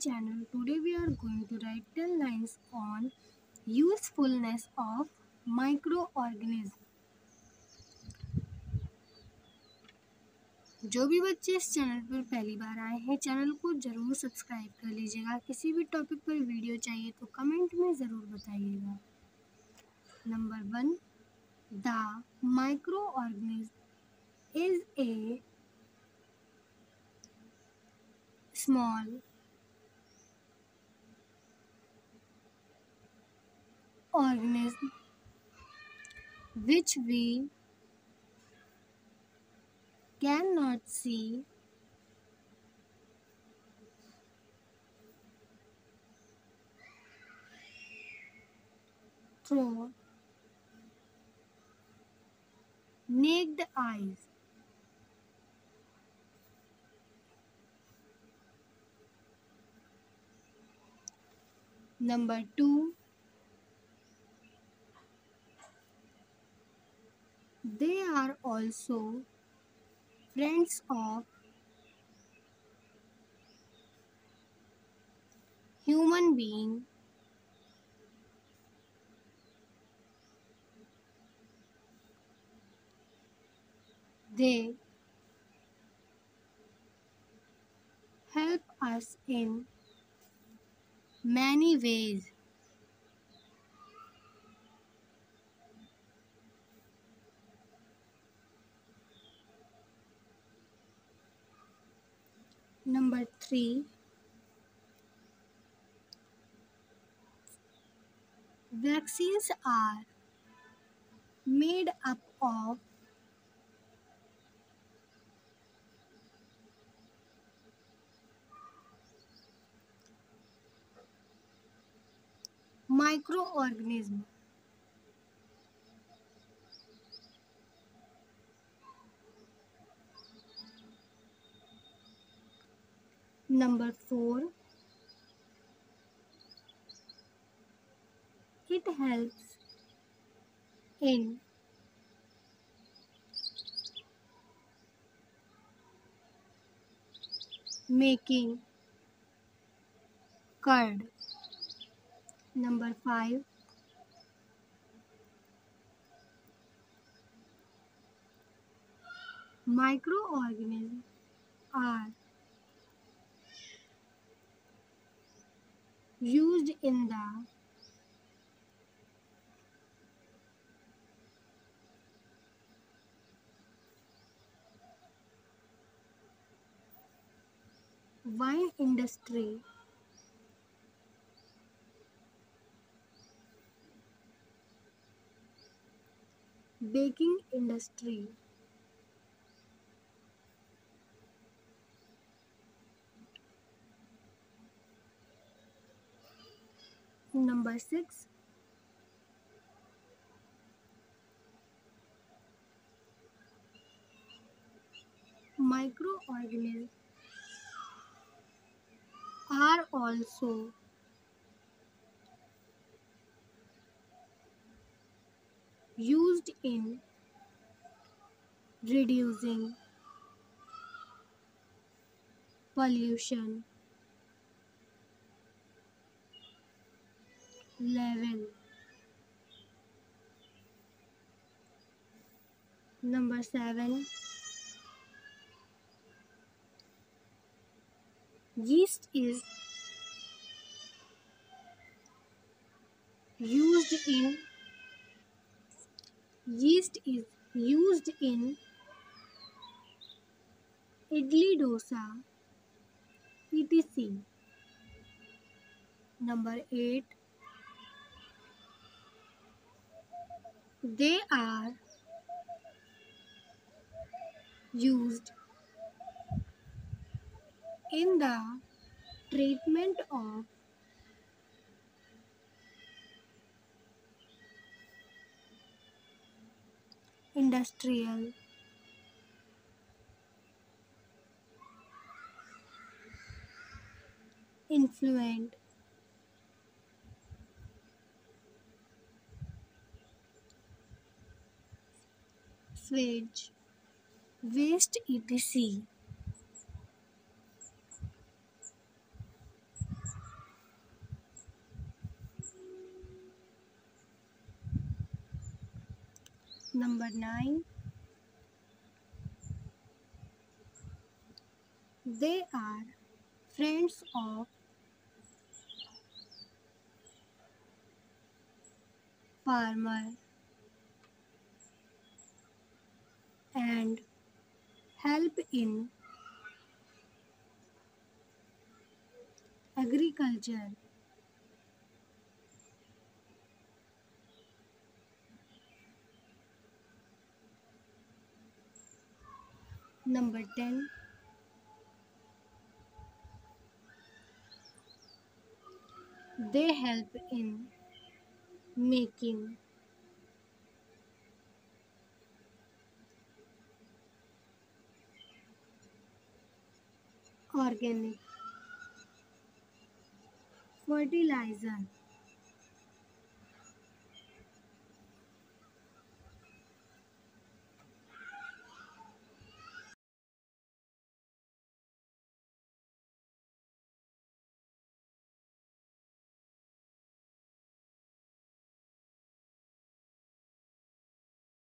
channel. Today we are going to write 10 lines on usefulness of microorganisms. जो भी बच्चे इस चैनल पर पहली बार आए हैं चैनल को ज़रूर सब्सक्राइब कर लीजिएगा। किसी भी टॉपिक पर वीडियो चाहिए तो कमेंट में ज़रूर बताइएगा। Number 1, the microorganism is a small organism which we cannot see through naked eyes. Number 2, they are also friends of human being . They help us in many ways. Number 3, vaccines are made up of microorganism . Number 4, it helps in making curd . Number 5, microorganisms are used in the wine industry . Baking industry . Number 6, microorganisms are also used in reducing pollution level. Number 7, yeast is used in idli, dosa, etc. Number 8, they are used in the treatment of industrial influent sewage waste, etc. Number 9. They are friends of farmer and help in agriculture. Number 10. They help in making organic fertilizer.